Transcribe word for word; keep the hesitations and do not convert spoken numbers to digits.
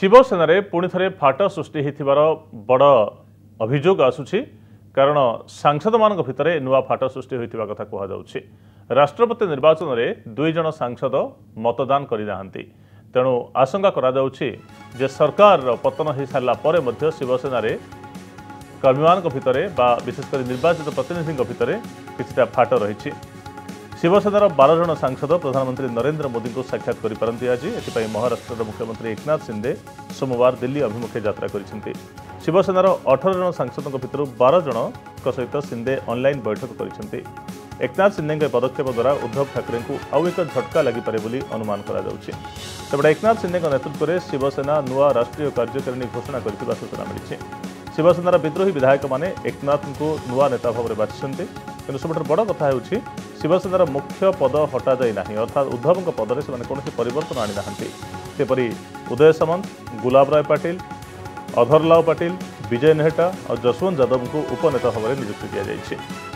शिवसेनारे पुणी थे फाट सृष्टि होथिबार बड़ अभियोग आसुछि कारण सांसद मानक भितरे नुआ फाट सृष्टि होइतिबा कथा कहा जाउछि। राष्ट्रपति निर्वाचन में दुई जन सांसद मतदान करि नाहंती तेणु आशंका करा जाउछि जे सरकार पतन हो सारा परे मध्य शिवसेनारे कर्मी मानक भितरे बा विशेषकर निर्वाचित प्रतिनिधि भितरे किछिटा फाट रहिछि। शिवसेनार बारह जन सांसद प्रधानमंत्री नरेन्द्र मोदी को साक्षात करिपारंती आज एथिपाई महाराष्ट्र मुख्यमंत्री एकनाथ शिंदे सोमवार दिल्ली अभिमुखे यात्रा करिसेंती। शिवसेनार अठारह जन सांसदों भितर बारह जन सहित शिंदे ऑनलाइन बैठक करिसेंती। एकनाथ शिंदे पदक्षेप द्वारा उद्धव ठाकरे को आउ एक झटका लागिपारे बोली अनुमान करा जाउछि। तबे एकनाथ शिंदे नेतृत्व में शिवसेना नूआ राष्ट्रीय कार्यकारिणी घोषणा करथिबा सूचना मिली। शिवसेनार विद्रोही विधायक माने एकनाथ को नूआ नेता भाव में बाछिसेंती किंतु सबुठु बड़ कथा हेउछि शिवसेनार मुख्य पद हटा जाए ना अर्थात उद्धव पदर से कौन परिवर्तन आनी नापरी उदय सामंत, गुलाबराय पाटिल, अघरलाव पटिल, विजय नेहट्टा और जसवंत जादव को उपनेता भाव में नियुक्ति दी जाएगी।